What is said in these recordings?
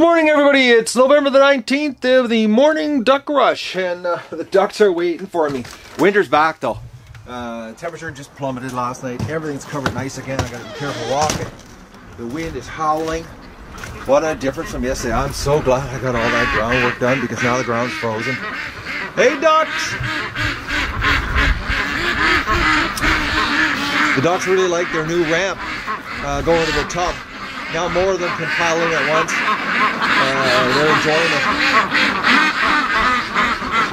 Good morning, everybody. It's November the 19th of the morning duck rush, and the ducks are waiting for me. Winter's back, though. Temperature just plummeted last night. Everything's covered nice again. I gotta be careful walking. The wind is howling. What a difference from yesterday. I'm so glad I got all that ground work done, because now the ground's frozen. Hey, ducks! The ducks really like their new ramp going to the top. Now more of them can pile in at once. They're enjoying it,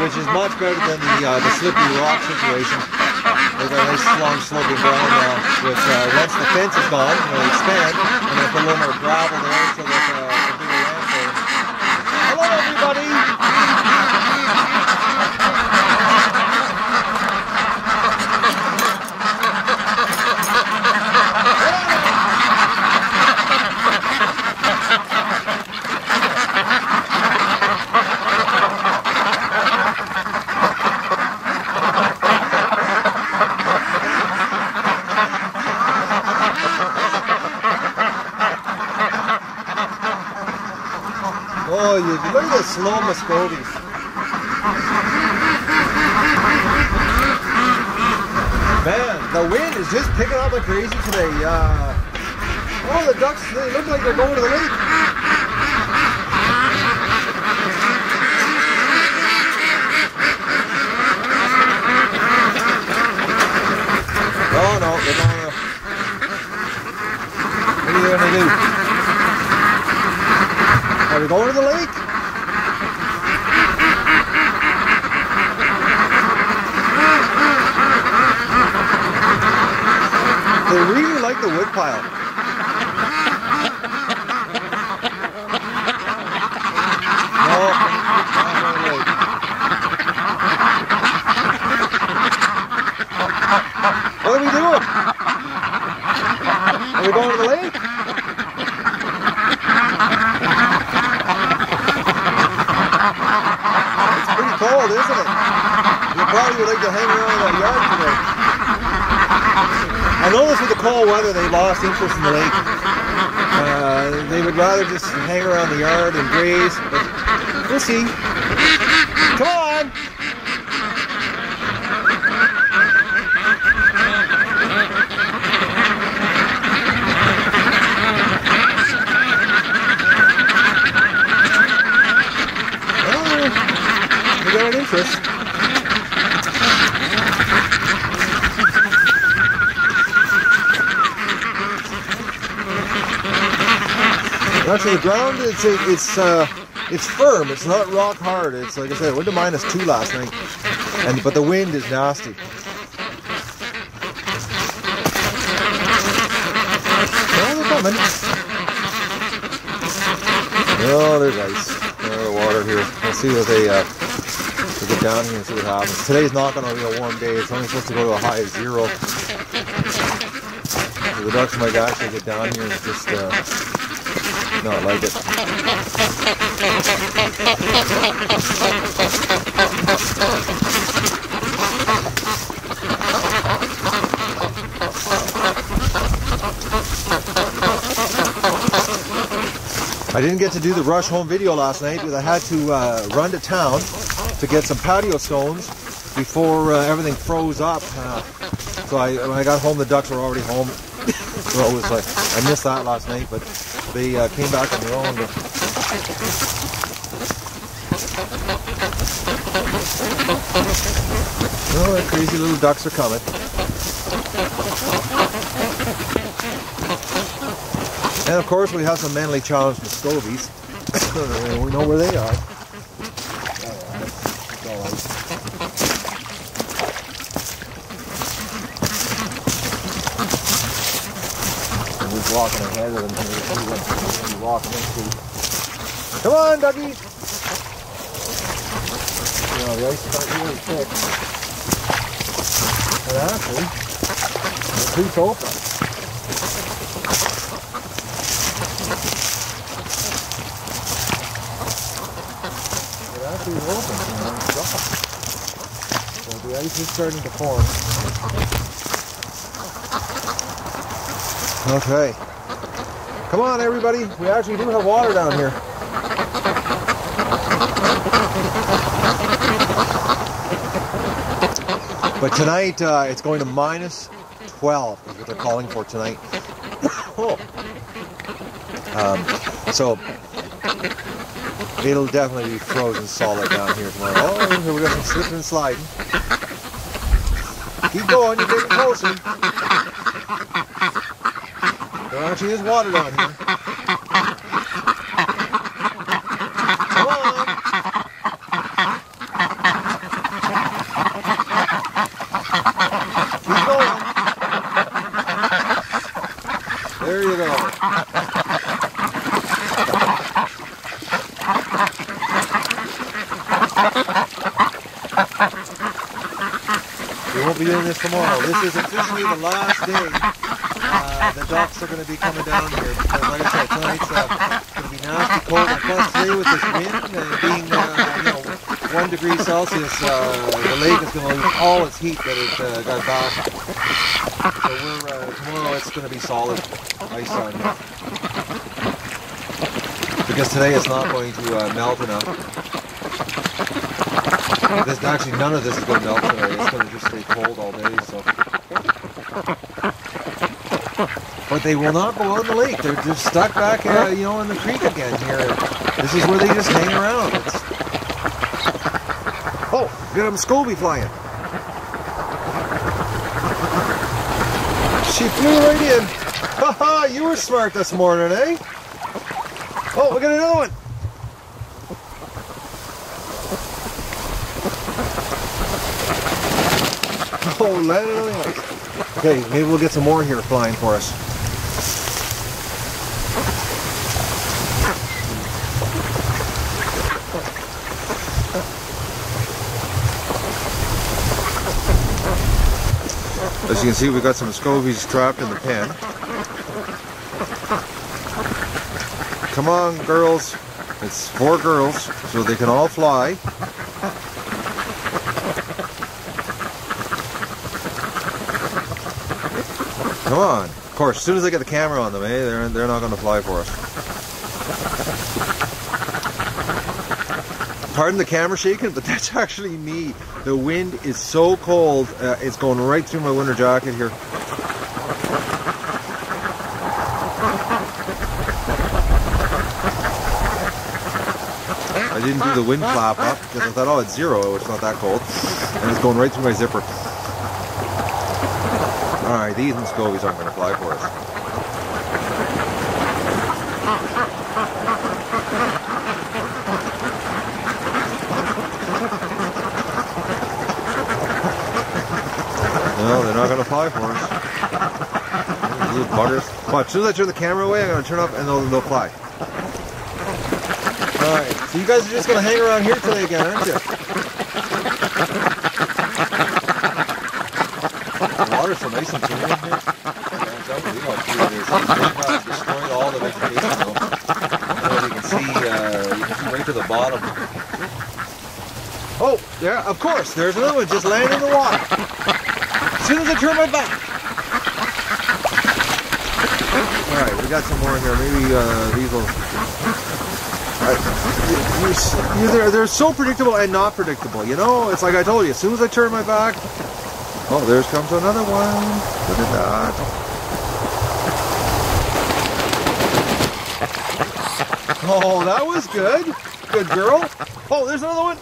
which is much better than the slippery rock situation. They've got a nice long sloping ground now, which once the fence is gone, they'll expand, and they'll put a little more gravel there so there's a bigger ramp there. Hello, everybody! Oh, look at the slow Muscovies. Man, the wind is just picking up like crazy today. Oh, the ducks, they look like they're going to the lake. Oh, no, they're not. What are they going to do? Are we going to the lake? They really like the wood pile. No, not going to the lake. What are we doing? Are we going to the lake? Cold, isn't it? You probably would like to hang around in our yard today. I noticed with the cold weather they lost interest in the lake. They would rather just hang around the yard and graze, but we'll see. Come on! Interest. Actually, the ground it's firm. It's not rock hard. It's like I said, it went to -2 last night, but the wind is nasty. Oh, they're coming. Oh, there's ice. Oh, water here. Let's see what they. We'll get down here and see what happens. Today's not going to be a warm day. It's only supposed to go to a high of 0. So the ducks might actually get down here and just not like it. I didn't get to do the rush home video last night because I had to run to town to get some patio stones before everything froze up. When I got home, the ducks were already home. So it was like, I missed that last night, but they came back on their own. Oh, the crazy little ducks are coming. And of course, we have some mentally challenged Muscovies. We know where they are. Walking ahead of them. Come on, Dougie! You know, the ice is not really thick. But actually, the creek's open. It actually is open. So the ice is starting to form. Okay. Come on, everybody. We actually do have water down here. But tonight, it's going to minus 12, is what they're calling for tonight. Oh. So, it'll definitely be frozen solid down here tomorrow. Oh, here we go, some slipping and sliding. Keep going, you're getting closer. There actually is water down here. Come on. Keep going. There you go. We won't be doing this tomorrow. This is officially the last day. The docks are going to be coming down here because, like I said, tonight's going to be nasty cold. And plus, today with this wind and being 1 degree Celsius, the lake is going to lose all its heat that it got back. So we're tomorrow it's going to be solid ice on here because today it's not going to melt enough. This, actually, none of this is going to melt today. It's going to just stay cold all day. So. But they will not go out in the lake. They're just stuck back, in the creek again here. This is where they just hang around. Oh, got a Muscovy flying. She flew right in. Haha, you were smart this morning, eh? Oh, we got another one. Oh, nice. Okay, maybe we'll get some more here flying for us. As you can see, we've got some Muscovies trapped in the pen. Come on, girls. It's 4 girls, so they can all fly. Come on. Of course, as soon as I get the camera on them, they're not going to fly for us. Pardon the camera shaking, but that's actually me. The wind is so cold, it's going right through my winter jacket here. I didn't do the wind flap up because I thought, oh, it's 0, it's not that cold. And it's going right through my zipper. Alright, these Muscovies aren't going to fly for us. No, they're not going to fly for us. These little buggers. But as soon as I turn the camera away, I'm going to turn up and they'll fly. Alright, so you guys are just going to hang around here today again, aren't you? The water's so nice and clean in here. They've destroyed all the vegetation, though. You can see right to the bottom. Oh, yeah, of course. There's another one just landing in the water. As soon as I turn my back. All right, we got some more in here. Maybe these will. They're so predictable and not predictable. You know, it's like I told you. As soon as I turn my back. Oh, there comes another one. Look at that. Oh, that was good. Good girl. Oh, there's another one.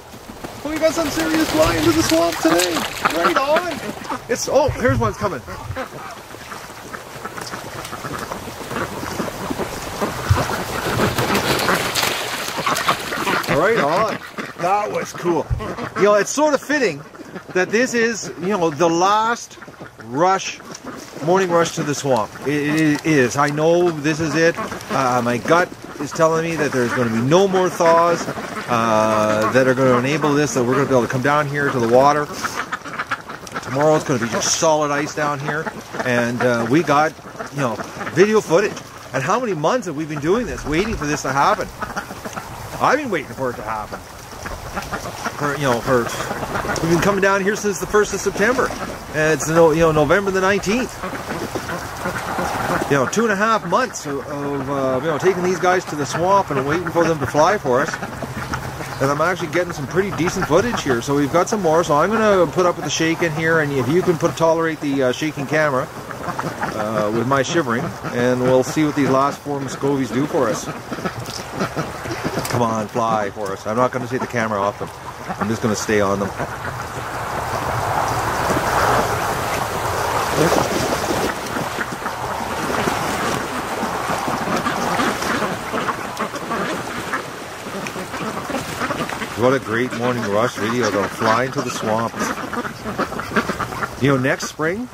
Oh, we got some serious flying into the swamp today. Right on. It's oh, here's one's coming. Right on. That was cool. You know, it's sort of fitting that this is, the last rush, morning rush to the swamp. It is. I know this is it. My gut is telling me that there's going to be no more thaws that are going to enable this, that we're going to be able to come down here to the water. Tomorrow it's going to be just solid ice down here. And we got, video footage. And how many months have we been doing this, waiting for this to happen? I've been waiting for it to happen. We've been coming down here since the 1st of September, and it's November the 19th. 2.5 months of taking these guys to the swamp and waiting for them to fly for us. and I'm actually getting some pretty decent footage here. So we've got some more, so I'm going to put up with the shake in here, and if you can tolerate the shaking camera with my shivering, and we'll see what these last four Muscovies do for us. Come on, fly for us. I'm not going to take the camera off them. I'm just going to stay on them. What a great morning rush video, though. Flying to the swamps. You know, next spring,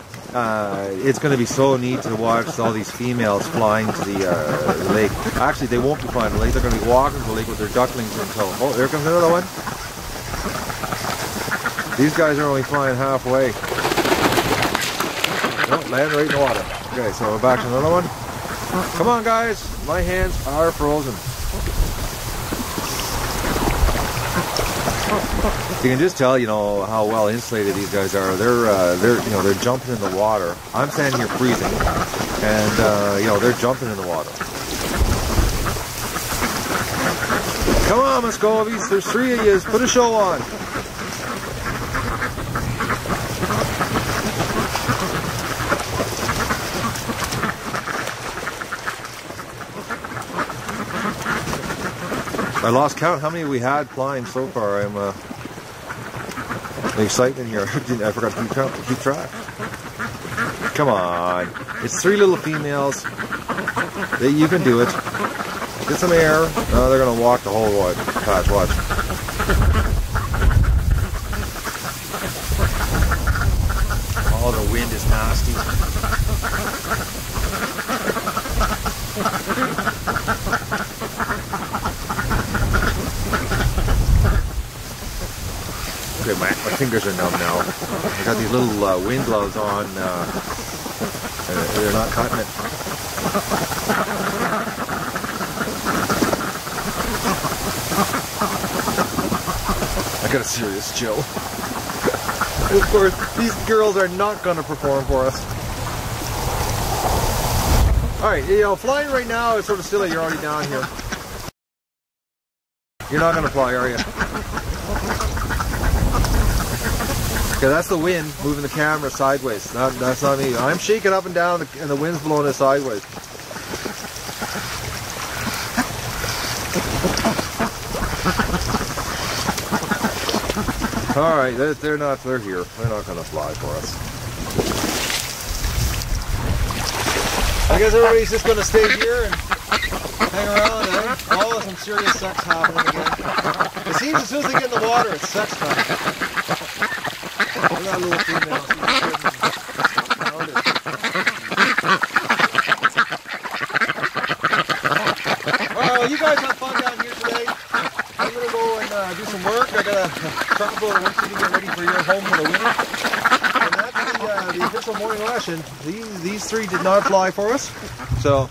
it's going to be so neat to watch all these females flying to the lake. Actually, they won't be flying to the lake. They're going to be walking to the lake with their ducklings in tow. Oh, there comes another one. These guys are only flying halfway. Oh, land right in the water. Okay, so we're back to another one. Come on, guys. My hands are frozen. You can just tell, you know, how well insulated these guys are. They're jumping in the water. I'm standing here freezing, and you know, they're jumping in the water. Come on, Muscovies, there's three of you. Put a show on. I lost count how many we had flying so far. I'm the excitement here. I forgot to keep track. Come on. It's three little females. You can do it. Get some air. No, they're going to walk the whole patch. Watch. Oh, the wind is nasty. Okay, my fingers are numb now. I got these little wind gloves on. They're not cutting it. I got a serious chill. Of course, these girls are not going to perform for us. All right, you know, flying right now is sort of silly. You're already down here. You're not going to fly, are you? Okay, that's the wind moving the camera sideways. That's not me. I'm shaking up and down, and the wind's blowing it sideways. All right, they're here. They're not going to fly for us. I guess everybody's just going to stay here and hang around. Oh, some serious sex happening again. It seems as soon as they get in the water, it's sex time. We got a little female. Well, you guys have fun down here today. I'm going to go and do some work. I got a truck full of work to get ready for your home for the winter. And that's the official morning rush. And these three did not fly for us. So,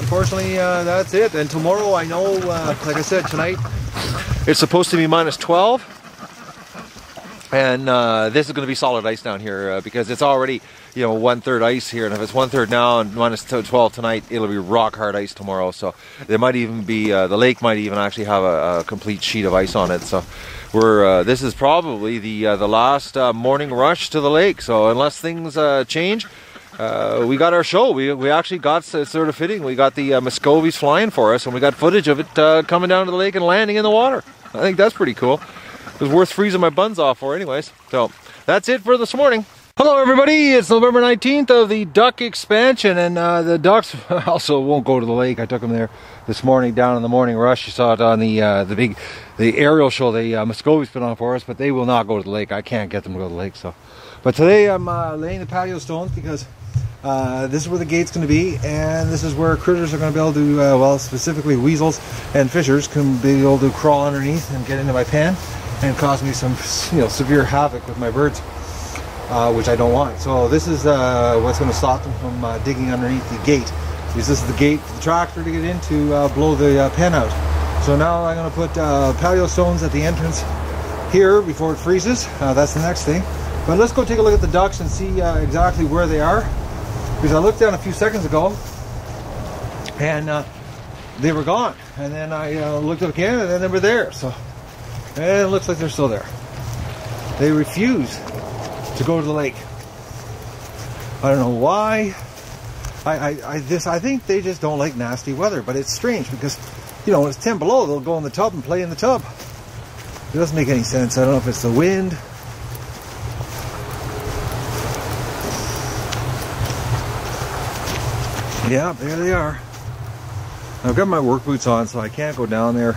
unfortunately, that's it. And tomorrow, I know, like I said, tonight, it's supposed to be minus 12. And this is going to be solid ice down here because it's already, you know, 1/3 ice here. And if it's 1/3 now and minus 12 tonight, it'll be rock hard ice tomorrow. So there might even be, the lake might even actually have a complete sheet of ice on it. So we're, this is probably the last morning rush to the lake. So unless things change, we got our show. We actually got, it's sort of fitting, we got the Muscovies flying for us, and we got footage of it coming down to the lake and landing in the water. I think that's pretty cool. It was worth freezing my buns off for anyways. So that's it for this morning. Hello everybody, it's November 19th of the duck expansion, and the ducks also won't go to the lake. I took them there this morning down in the morning rush. You saw it on the aerial show the Muscovy's put on for us, but they will not go to the lake. I can't get them to go to the lake. So, but today I'm laying the patio stones because this is where the gate's going to be, and this is where critters are going to be able to, well, specifically weasels and fishers can be able to crawl underneath and get into my pan and cause me some, you know, severe havoc with my birds, which I don't want. So this is what's going to stop them from digging underneath the gate. This is the gate for the tractor to get in to blow the pen out. So now I'm going to put patio stones at the entrance here before it freezes. That's the next thing. But let's go take a look at the ducks and see exactly where they are, because I looked down a few seconds ago, and they were gone. And then I looked up again, and then they were there. So, and it looks like they're still there. They refuse to go to the lake. I don't know why. I think they just don't like nasty weather. But it's strange because, you know, when it's 10 below, they'll go in the tub and play in the tub. It doesn't make any sense. I don't know if it's the wind. Yeah, there they are. I've got my work boots on, so I can't go down there.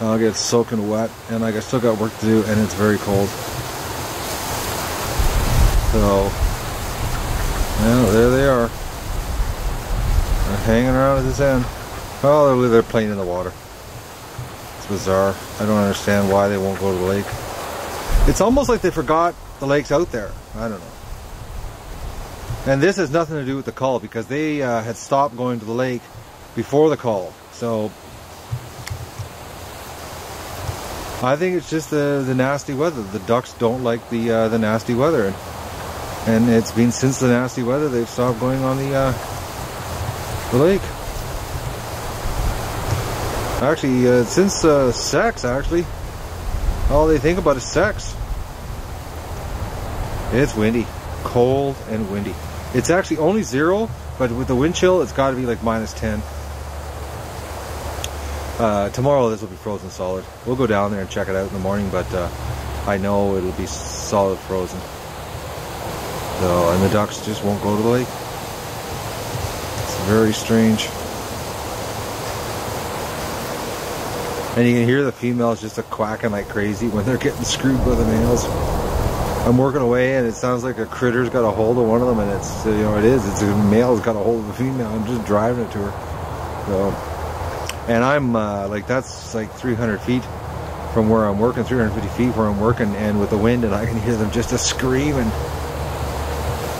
I'll get soaking wet, and I still got work to do, and it's very cold. So, yeah, there they are. They're hanging around at this end. Oh, they're playing in the water. It's bizarre. I don't understand why they won't go to the lake. It's almost like they forgot the lake's out there. I don't know. And this has nothing to do with the cull, because they had stopped going to the lake before the cull. So I think it's just the nasty weather. The ducks don't like the nasty weather, and it's been since the nasty weather they've stopped going on the lake. Actually, since sex, actually, all they think about is sex. It's windy, cold and windy. It's actually only 0, but with the wind chill, it's got to be like -10. Tomorrow this will be frozen solid. We'll go down there and check it out in the morning, but I know it'll be solid frozen. So, and the ducks just won't go to the lake. It's very strange. And you can hear the females just quacking like crazy when they're getting screwed by the males. I'm working away, and it sounds like a critter's got a hold of one of them, and it's, you know, it is. It's a male's got a hold of the female. I'm just driving it to her. So, and I'm like, that's like 300 feet from where I'm working, 350 feet where I'm working, and with the wind, and I can hear them just screaming.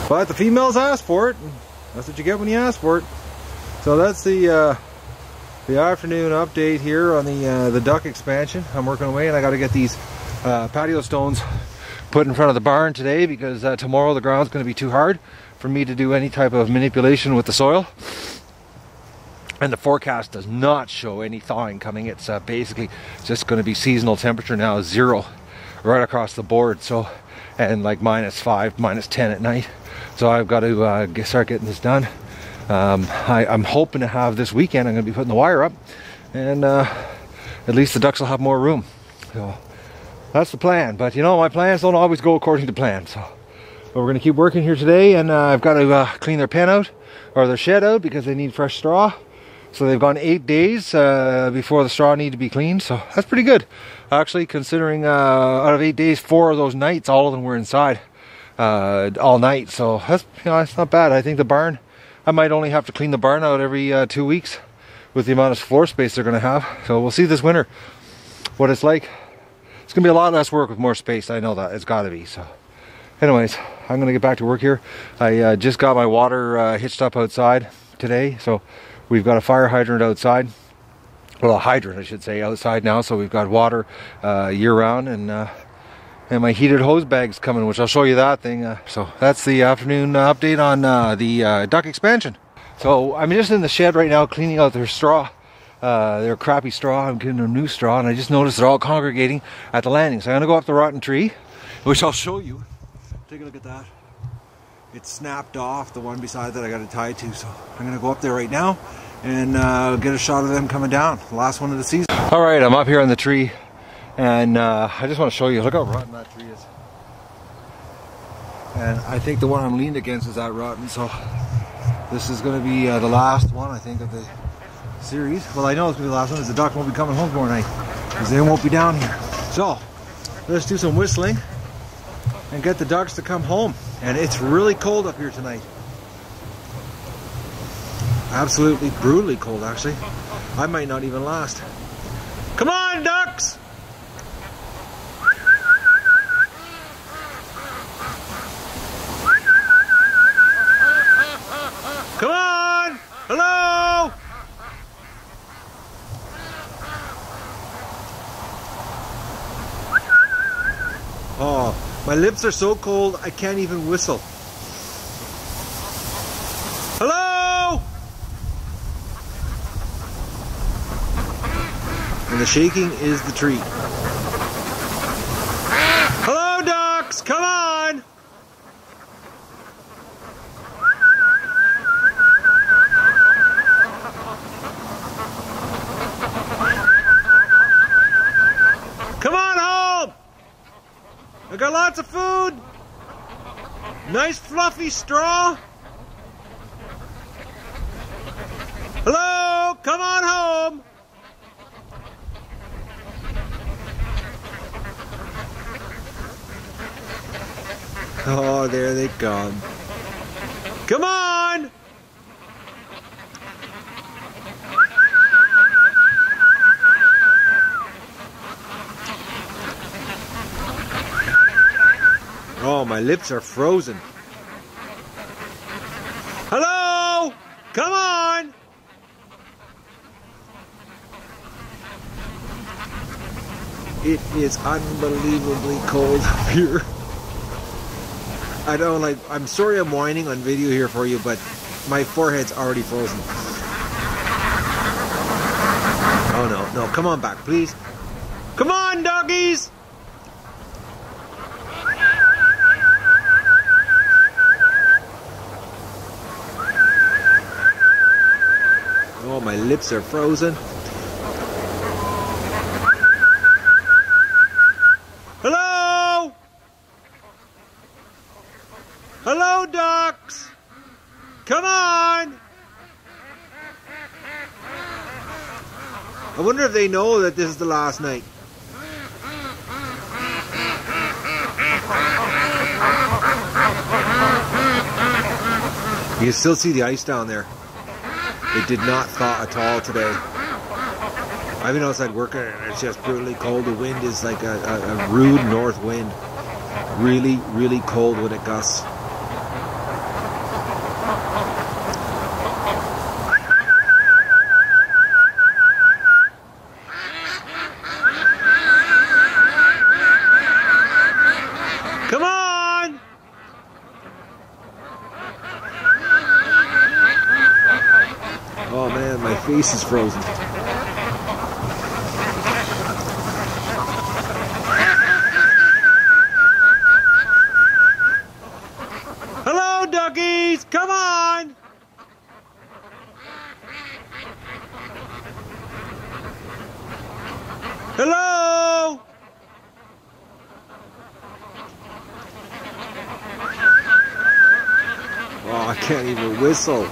But the females asked for it. That's what you get when you ask for it. So that's the afternoon update here on the duck expansion. I'm working away, and I got to get these patio stones put in front of the barn today, because tomorrow the ground's going to be too hard for me to do any type of manipulation with the soil, and the forecast does not show any thawing coming. It's basically just going to be seasonal temperature now, 0 right across the board. So, and like -5, -10 at night. So I've got to start getting this done. I'm hoping to have this weekend. I'm going to be putting the wire up, and at least the ducks will have more room. So that's the plan, but you know, my plans don't always go according to plan. So, but we're gonna keep working here today, and I've got to clean their pen out, or their shed out, because they need fresh straw. So they've gone 8 days before the straw need to be cleaned. So that's pretty good, actually, considering out of 8 days, 4 of those nights, all of them were inside all night. So that's, you know, that's not bad. I think the barn, I might only have to clean the barn out every 2 weeks with the amount of floor space they're gonna have. So we'll see this winter what it's like. It's gonna be a lot less work with more space. I know that. It's gotta be. So anyways, I'm gonna get back to work here. I just got my water hitched up outside today. So we've got a fire hydrant outside. Well, a hydrant, I should say, outside now. So we've got water year round, and my heated hose bag's coming, which I'll show you that thing. So that's the afternoon update on the duck expansion. So I'm just in the shed right now, cleaning out their straw. Their crappy straw. I'm giving them new straw, and I just noticed they're all congregating at the landing. So I'm gonna go up the rotten tree, which I'll show you. Take a look at that. It's snapped off, the one beside that I got it tied to. So I'm gonna go up there right now and get a shot of them coming down. Last one of the season. All right, I'm up here on the tree, and I just want to show you. Look how rotten that tree is. And I think the one I'm leaned against is that rotten. So this is gonna be the last one, I think, of the series. Well, I know it's gonna be the last one, because the duck won't be coming home tomorrow night, because they won't be down here. So let's do some whistling and get the ducks to come home. And it's really cold up here tonight. Absolutely brutally cold, actually. I might not even last. Come on, ducks! Come on! Hello! Oh, my lips are so cold I can't even whistle. Hello! The shaking is the treat. Hello, ducks! Come on! Come on home! I got lots of food. Nice fluffy straw. Hello! Come on home! Oh, there they come. Come on! Oh, my lips are frozen. Hello! Come on! It is unbelievably cold up here. I don't like, I'm sorry I'm whining on video here for you, but my forehead's already frozen. Oh no, no, come on back, please. Come on, doggies! Oh, my lips are frozen. Hello, ducks! Come on! I wonder if they know that this is the last night. You can still see the ice down there. It did not thaw at all today. I've been outside working and it's just brutally cold. The wind is like a rude north wind. Really, really cold when it gusts. Oh man, my face is frozen. Hello, duckies! Come on! Hello! Oh, I can't even whistle.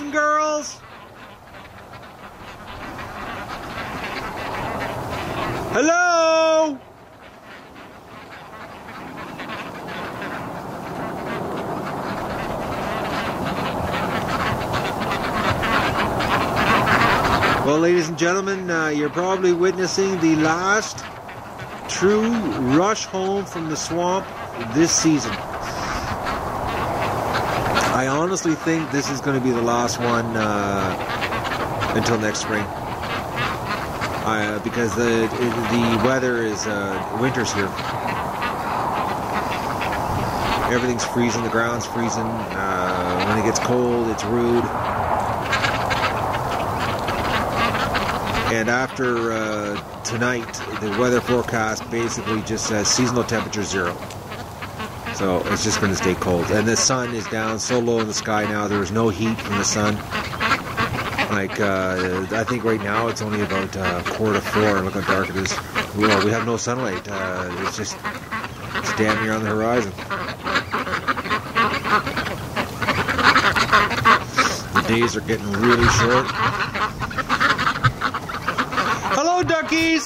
And girls. Hello. Well, ladies and gentlemen, you're probably witnessing the last true rush home from the swamp this season. I honestly think this is going to be the last one until next spring, because the weather is winter's here. Everything's freezing, the ground's freezing. When it gets cold, it's rude. And after tonight, the weather forecast basically just says seasonal temperature 0. So it's just going to stay cold. And the sun is down so low in the sky now, there is no heat from the sun. Like, I think right now it's only about 3:45. Look how dark it is. Well, we have no sunlight. It's just, it's damn near on the horizon. The days are getting really short. Hello, duckies!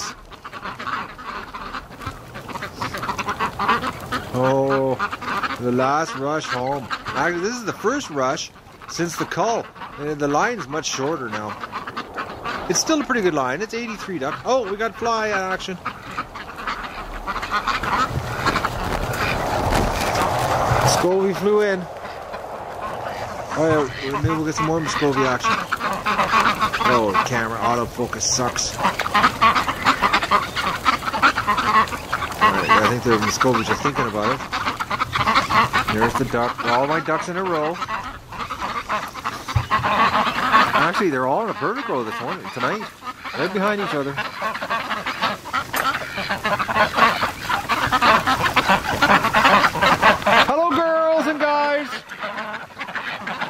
Oh, the last rush home. Actually, this is the first rush since the cull. And the line's much shorter now. It's still a pretty good line. It's 83 duck. Oh, we got fly action. Muscovy flew in. Oh, yeah, maybe we'll get some more Muscovy action. Oh, camera autofocus sucks. I think the Muscovy's are thinking about it. There's the duck. All my ducks in a row. Actually, they're all in a vertical this morning, tonight. Right behind each other. Hello, girls and guys.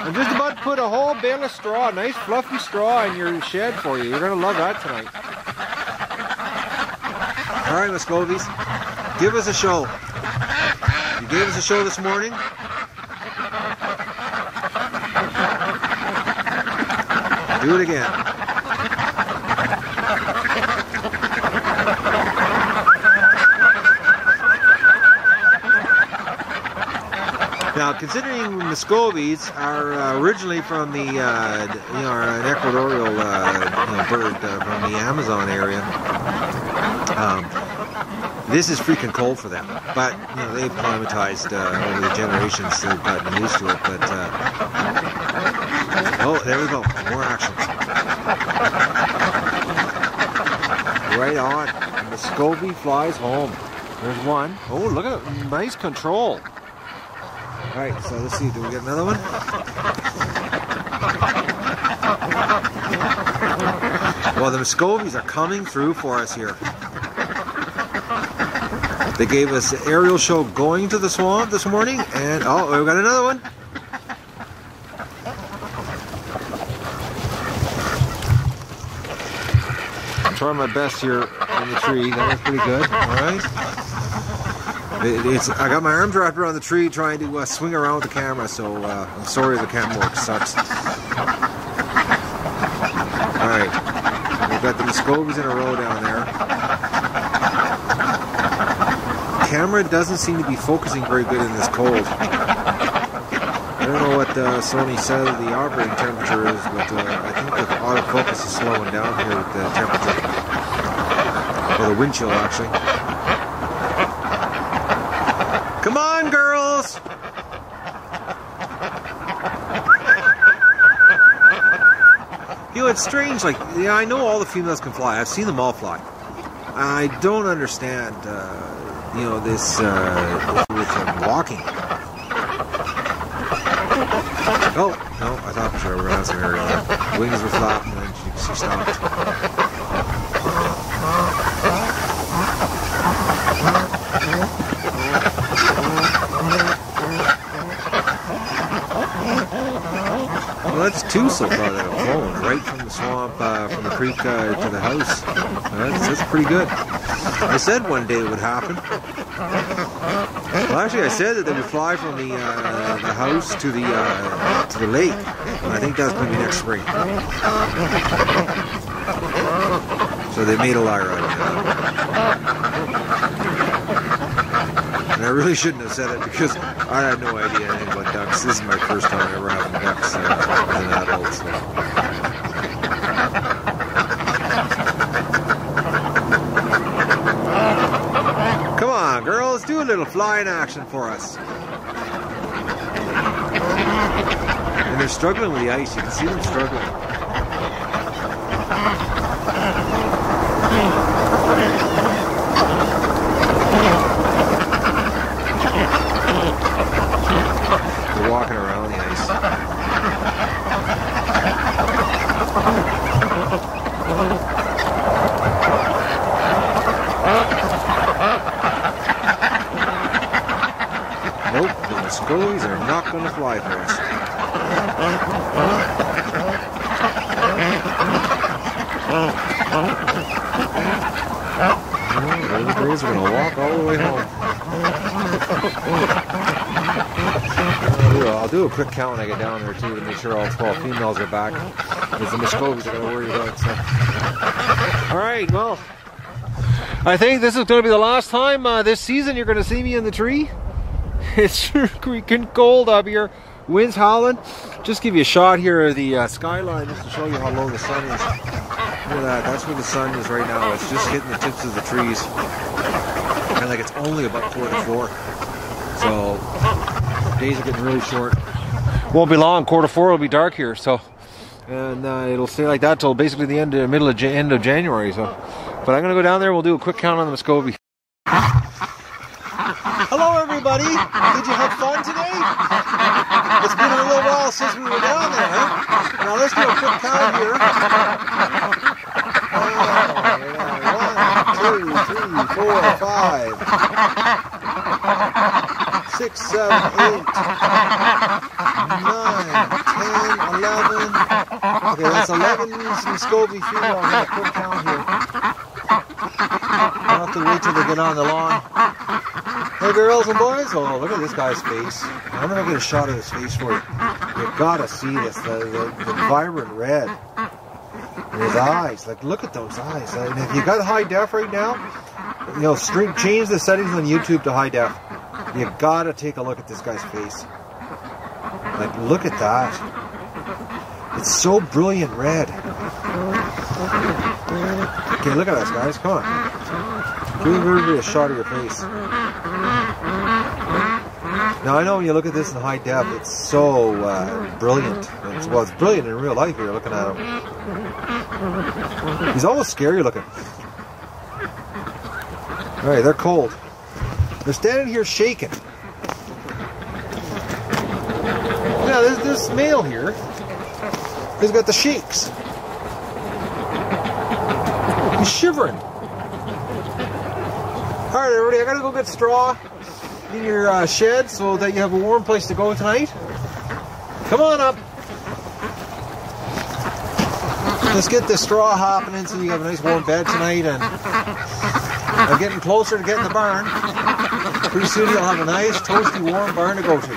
I'm just about to put a whole bale of straw, nice fluffy straw, in your shed for you. You're going to love that tonight. All right, Muscovies, give us a show. You gave us a show this morning. Do it again. Now, considering Muscovies are originally from the, are an equatorial bird from the Amazon area, this is freaking cold for them. But they've acclimatized over the generations; they've gotten used to it. But oh, there we go, more action. Right on. Muscovy flies home. There's one. Oh, look at it. Nice control. All right, so let's see. Do we get another one? Well, the Muscovies are coming through for us here. They gave us an aerial show going to the swamp this morning, and oh, we've got another one. I'm trying my best here in the tree. That was pretty good. All right. I got my arms wrapped around the tree trying to swing around with the camera, so I'm sorry the camera work sucks. All right. We've got the Muscovies in a row down there. Camera doesn't seem to be focusing very good in this cold. I don't know what Sony said the operating temperature is, but I think the autofocus is slowing down here with the temperature. Or the wind chill, actually. Come on, girls! You know, it's strange. Like, yeah, I know all the females can fly. I've seen them all fly. I don't understand... this with walking. Oh, no, I thought for sure we were on some aerial. Wings were flapping and she stopped. Well, that's two so far that are flown, right from the swamp, from the creek to the house. That's pretty good. I said one day it would happen. Well, actually, I said that they would fly from the house to the lake. And I think that's going to be next spring. So they made a liar out of that. And I really shouldn't have said it because I had no idea anything about ducks. This is my first time ever having ducks as an adult. Girls, do a little flying action for us. And they're struggling with the ice. You can see them struggling. They're walking around the ice. Nope, the Muscovies are not going to fly for us. The girls are going to walk all the way home. I'll do a quick count when I get down there too to make sure all 12 females are back, because the Muscovies are going to worry about stuff. All right, well, I think this is going to be the last time this season you're going to see me in the tree. It's freaking cold up here. Wind's howling. Just give you a shot here of the skyline just to show you how low the sun is. Look at that. That's where the sun is right now. It's just hitting the tips of the trees. And like it's only about 3:45. So days are getting really short. Won't be long. 4:45 will be dark here. So and it'll stay like that till basically the middle of January. So, but I'm gonna go down there. We'll do a quick count on the Muscovy. Hello, everybody. everybody. Did you have fun today? It's been a little while since we were down there. Now let's do a quick count here. 1, 2, 3, 4, 5, 6, 7, 8, 9, 10, 11. Okay, that's 11 Muscovy females on a quick count here. I don't have to wait till they get on the lawn. Hey, girls and boys. Oh, look at this guy's face. I'm going to get a shot of his face for you. You've got to see this. The vibrant red. And his eyes. Like, look at those eyes. And if you got high def right now, you know, change the settings on YouTube to high def. You got to take a look at this guy's face. Like, look at that. It's so brilliant red. Okay, look at us, guys. Come on. Give everybody a shot of your face. Now, I know when you look at this in high def, it's so brilliant. It's brilliant in real life here, looking at him. He's almost scary looking. All right, they're cold. They're standing here shaking. Now, this male here, he's got the shakes. He's shivering. All right, everybody, I gotta go get straw in your shed so that you have a warm place to go tonight. Come on up. Let's get the straw hopping in so you have a nice warm bed tonight, and I'm getting closer to getting the barn. Pretty soon you'll have a nice, toasty, warm barn to go to.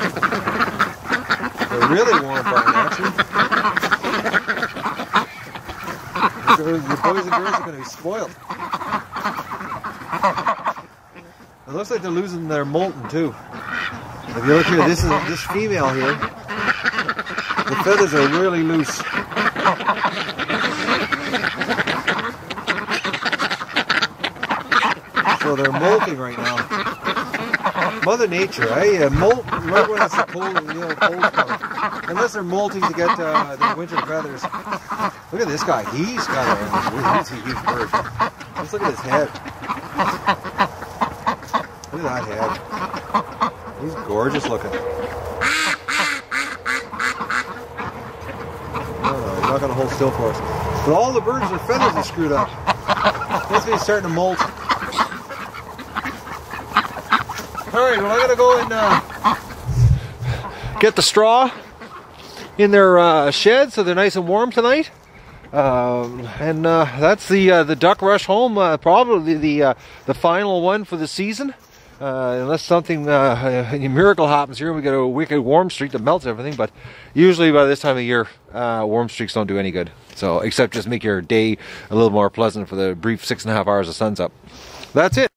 A really warm barn, actually. Your boys and girls are going to be spoiled. It looks like they're losing their molting too. If you look here, this female here. The feathers are really loose. So they're molting right now. Mother Nature, eh? Molt right when it's a cold time. Unless they're molting to get the winter feathers. Look at this guy. He's got a huge bird. Let's look at his head. Look at that head. He's gorgeous looking. Oh, he's not going to hold still for us. But all the birds, their feathers are screwed up. Must be starting to molt. Alright, well, I'm going to go and get the straw in their shed so they're nice and warm tonight. And that's the duck rush home, probably the final one for the season. Unless something any miracle happens here, we get a wicked warm streak that melts everything. But usually by this time of year, warm streaks don't do any good. So except just make your day a little more pleasant for the brief 6.5 hours the sun's up. That's it.